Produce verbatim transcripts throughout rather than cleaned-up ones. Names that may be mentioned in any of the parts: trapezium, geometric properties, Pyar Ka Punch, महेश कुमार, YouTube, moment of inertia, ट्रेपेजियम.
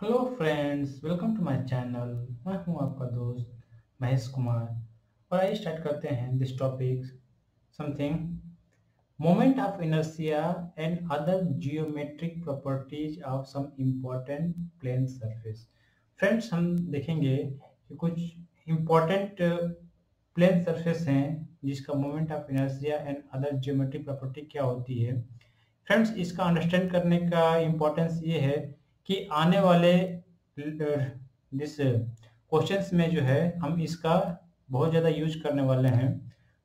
Hello friends, welcome to my channel. मैं हूं आपका दोस्त महेश कुमार और आइए स्टार्ट करते हैं this topic something moment of inertia and other geometric properties of some important plane surface. Friends, हम देखेंगे कि कुछ इम्पॉर्टेंट प्लेन सरफेस हैं जिसका moment of inertia and other geometric property क्या होती है। फ्रेंड्स, इसका अंडरस्टैंड करने का इम्पोर्टेंस ये है कि आने वाले जिस क्वेश्चंस में जो है हम इसका बहुत ज़्यादा यूज करने वाले हैं,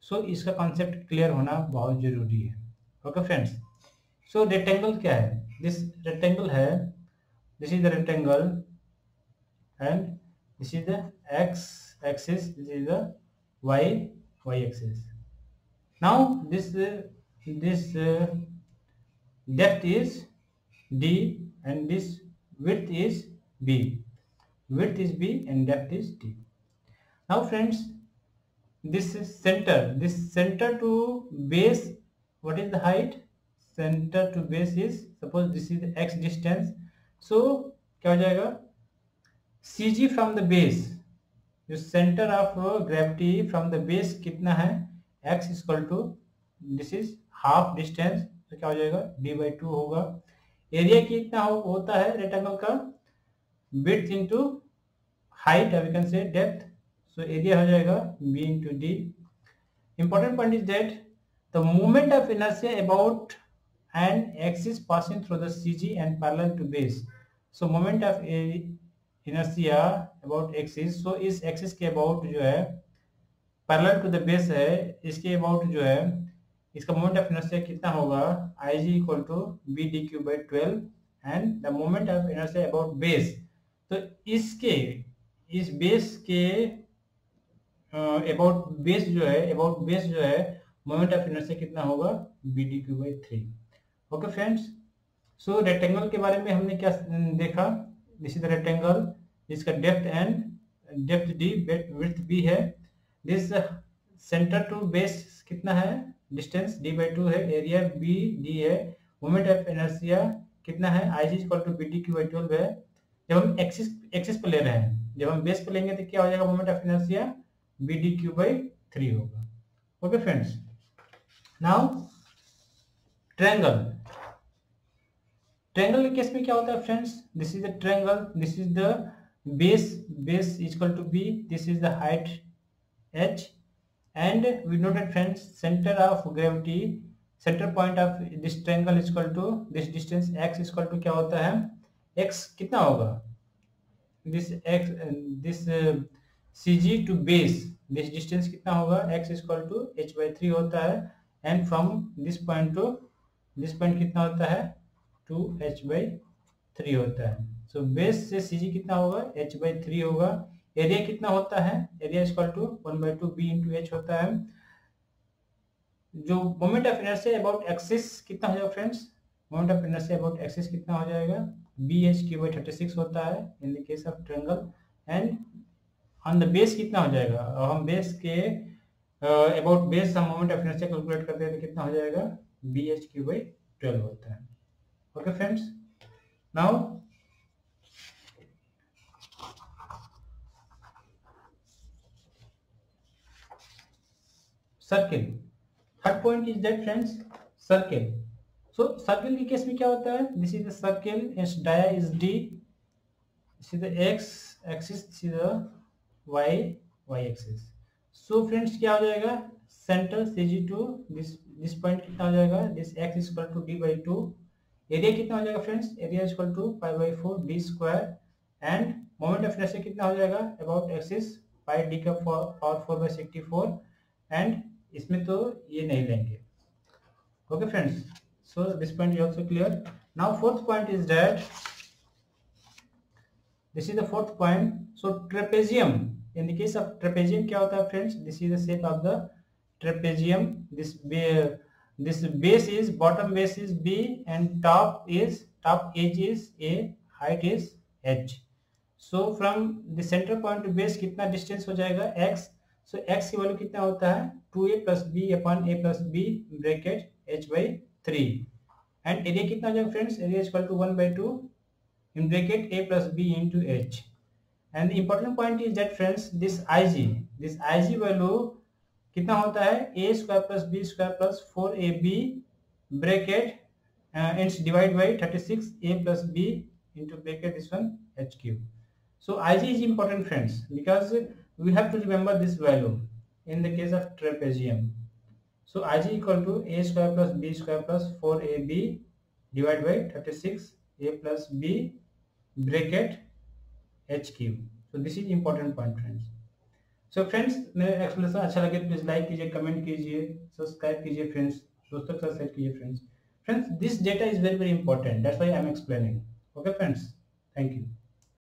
सो so, इसका कॉन्सेप्ट क्लियर होना बहुत ज़रूरी है। ओके फ्रेंड्स, सो रेक्टेंगल क्या है? दिस रेक्टेंगल है, this is the rectangle and this is the X axis, this is the Y Y axis. Now this this depth is D and this width is b, width is b and depth is d. now friends, this is center, this center to base, what is the height? Center to base is, suppose this is x distance, so kya ho jayega cg from the base, the center of gravity from the base kitna hai? x is equal to, this is half distance, so kya ho jayega d by two hoga। Area कितना हो, होता है rectangle का? Width into height we can say depth, so area हो जाएगा B into D. Important point is that the moment of inertia about an axis passing through the CG and parallel to base, so moment of inertia about axis, so इस axis के about जो है parallel to the base है, इसके about जो है इसका moment of inertia कितना होगा? I G equal to B D cube by twelve and the moment of inertia about base, तो इसके इस बेस के अबाउट बेस जो है अबाउट बेस जो है मोमेंट ऑफ इनर्शिया कितना होगा? B D cube by three. Okay friends, so rectangle के बारे में हमने क्या देखा? दिस इज द रेक्टेंगल जिसका depth and depth D, width B है, दिस सेंटर टू बेस कितना है? डिस्टेंस डी बाई टू है, एरिया बी डी है, मोमेंट ऑफ इनर्शिया कितना है? I G equal to B D cube by twelve है। जब हम एक्सिस एक्सिस पे ले रहे हैं, जब हम बेस पे लेंगे तो क्या हो जाएगा? Moment of inertia B D cube by three होगा। Okay friends, now triangle, triangle के केस में क्या होता है friends? This is the triangle, this is the base, base is equal to B, this is the height H and we noted friends center of gravity, center point of this triangle is equal to this distance x is equal to क्या होता है? x कितना होगा? this x this uh, cg to base, this distance कितना होगा? x is equal to h by three होता है and from this point to this point कितना होता है? two h by three होता है। so base से cg कितना होगा? h by three होगा। एरिया कितना होता है? Area is equal to one by two B into H होता है। जो moment of inertia about axis कितना हो जाएगा friends? Moment of inertia about axis कितना हो जाएगा? B H cube by thirty six होता है in the case of triangle and on the base कितना हो जाएगा? और हम बेस के अबाउट बेस हम मोमेंट ऑफ इनर्शिया कैलकुलेट करते हैं तो कितना हो जाएगा? B H cube by twelve होता है। Okay friends, now circle, third point is that friends circle. So circle के केस में क्या होता है? This is the circle, it's dia is D, this is the X axis, this is the Y Y axis. So friends क्या हो जाएगा? Centre CG to this this point कितना हो जाएगा? This X is equal to D by to. Area कितना हो जाएगा friends? Area is equal to pi by four D square and moment of inertia कितना हो जाएगा? अबाउट एक्सिस पाई डी का power four by sixty four and इसमें तो ये नहीं लेंगे। Okay friends, so this point is also clear. Now fourth point is that this is the fourth point. So ट्रेपेजियम, in the case of ट्रेपेजियम क्या होता है friends? This is the shape of the ट्रेपेजियम, this this base is, bottom base is B and top is, top edge is A, height is H. So from the centre point to base कितना distance हो जाएगा? X. So X की value कितना होता है? Two A plus B upon A plus B bracket H by three and area कितना हो जाएगा friends? Area is equal to one by two in bracket a plus b into h. And the important point is that friends, this ig, this ig value कितना होता है a square plus b square plus four a b bracket and it's divided by thirty-six a plus b into bracket this one h cube. So ig is important friends because we have to remember this value in the case of trapezium. So ig equal to a square plus b square plus four a b divided by thirty-six a plus b bracket h cube. So this is important point friends. So friends, मेरा explanation अच्छा लगे तो please like कीजिए, comment कीजिए, subscribe कीजिए friends, दोस्तों के साथ शेयर कीजिए friends. Friends, this data is very very important. That's why I am explaining. Okay friends, thank you.